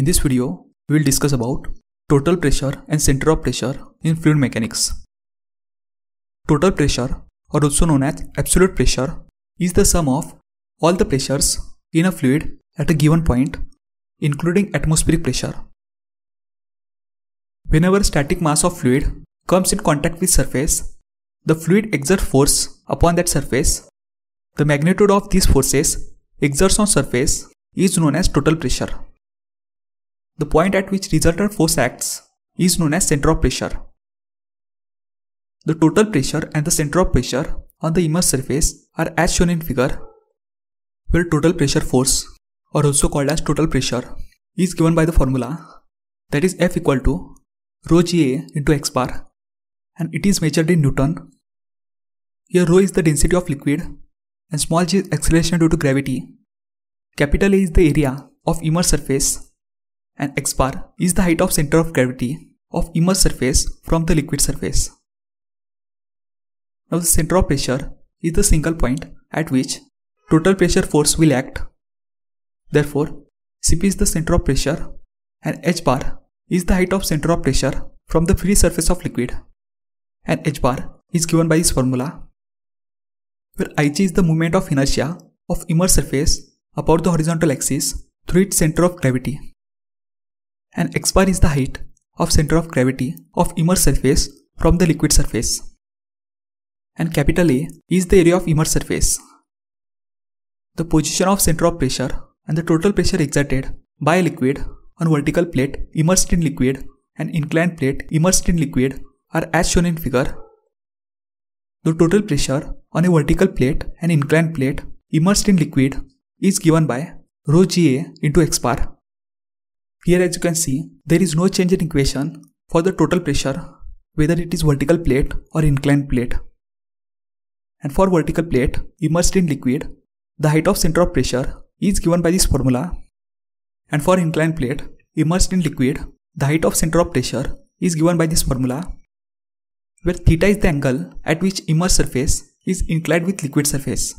In this video, we will discuss about total pressure and center of pressure in fluid mechanics. Total pressure, or also known as absolute pressure, is the sum of all the pressures in a fluid at a given point, including atmospheric pressure. Whenever static mass of fluid comes in contact with surface, the fluid exerts force upon that surface. The magnitude of these forces exerted on surface is known as total pressure. The point at which resultant force acts is known as center of pressure. The total pressure and the center of pressure on the immersed surface are as shown in figure, where total pressure force, or also called as total pressure, is given by the formula, that is F equal to rho Ga into x bar, and it is measured in Newton. Here rho is the density of liquid and small g is acceleration due to gravity. Capital A is the area of immersed surface, and x bar is the height of center of gravity of immersed surface from the liquid surface. Now the center of pressure is the single point at which total pressure force will act. Therefore, Cp is the center of pressure and h bar is the height of center of pressure from the free surface of liquid, and h bar is given by this formula, where Ig is the moment of inertia of immersed surface about the horizontal axis through its center of gravity, and x bar is the height of center of gravity of immersed surface from the liquid surface, and capital A is the area of immersed surface. The position of center of pressure and the total pressure exerted by a liquid on vertical plate immersed in liquid and inclined plate immersed in liquid are as shown in figure. The total pressure on a vertical plate and inclined plate immersed in liquid is given by rho Ga into x bar. Here, as you can see, there is no change in equation for the total pressure, whether it is vertical plate or inclined plate. And for vertical plate immersed in liquid, the height of center of pressure is given by this formula. And for inclined plate immersed in liquid, the height of center of pressure is given by this formula, where theta is the angle at which immersed surface is inclined with liquid surface.